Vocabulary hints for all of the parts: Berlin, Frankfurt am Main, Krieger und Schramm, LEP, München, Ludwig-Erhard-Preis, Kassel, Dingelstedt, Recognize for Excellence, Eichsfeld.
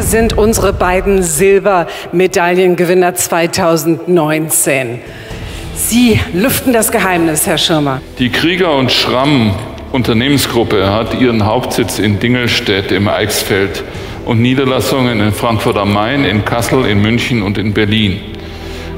Wer sind unsere beiden Silbermedaillengewinner 2019? Sie lüften das Geheimnis, Herr Schirmer. Die Krieger und Schramm Unternehmensgruppe hat ihren Hauptsitz in Dingelstedt im Eichsfeld und Niederlassungen in Frankfurt am Main, in Kassel, in München und in Berlin.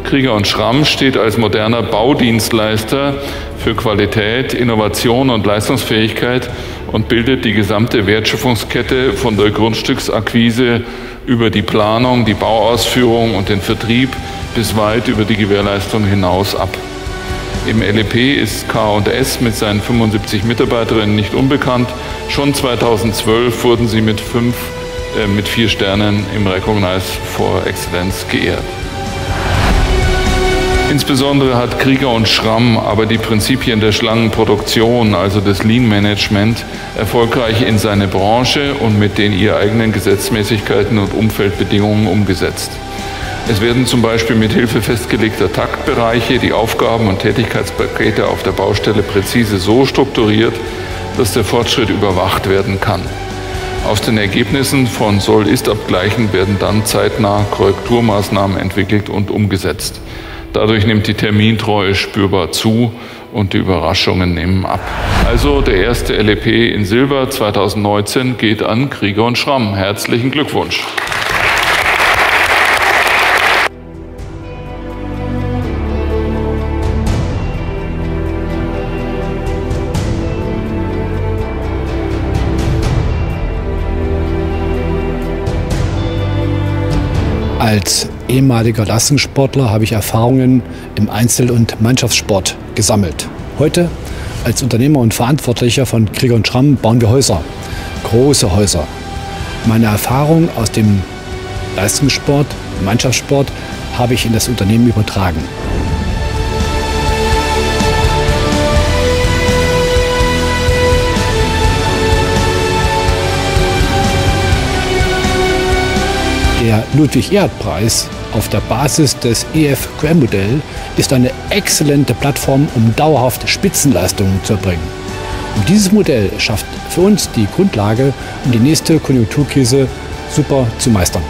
Krieger und Schramm steht als moderner Baudienstleister für Qualität, Innovation und Leistungsfähigkeit und bildet die gesamte Wertschöpfungskette von der Grundstücksakquise über die Planung, die Bauausführung und den Vertrieb bis weit über die Gewährleistung hinaus ab. Im LEP ist K&S mit seinen 75 Mitarbeiterinnen nicht unbekannt. Schon 2012 wurden sie mit 4 Sternen im Recognize for Excellence geehrt. Insbesondere hat Krieger und Schramm aber die Prinzipien der Schlangenproduktion, also des Lean-Management, erfolgreich in seine Branche und mit den ihr eigenen Gesetzmäßigkeiten und Umfeldbedingungen umgesetzt. Es werden zum Beispiel mit Hilfe festgelegter Taktbereiche die Aufgaben und Tätigkeitspakete auf der Baustelle präzise so strukturiert, dass der Fortschritt überwacht werden kann. Aus den Ergebnissen von Soll-Ist-Abgleichen werden dann zeitnah Korrekturmaßnahmen entwickelt und umgesetzt. Dadurch nimmt die Termintreue spürbar zu und die Überraschungen nehmen ab. Also der erste LEP in Silber 2019 geht an Krieger und Schramm. Herzlichen Glückwunsch! Als ehemaliger Leistungssportler habe ich Erfahrungen im Einzel- und Mannschaftssport gesammelt. Heute als Unternehmer und Verantwortlicher von Krieger und Schramm bauen wir Häuser, große Häuser. Meine Erfahrung aus dem Leistungssport, Mannschaftssport, habe ich in das Unternehmen übertragen. Der Ludwig-Erhard-Preis auf der Basis des EFQM-Modells ist eine exzellente Plattform, um dauerhaft Spitzenleistungen zu erbringen. Und dieses Modell schafft für uns die Grundlage, um die nächste Konjunkturkrise super zu meistern.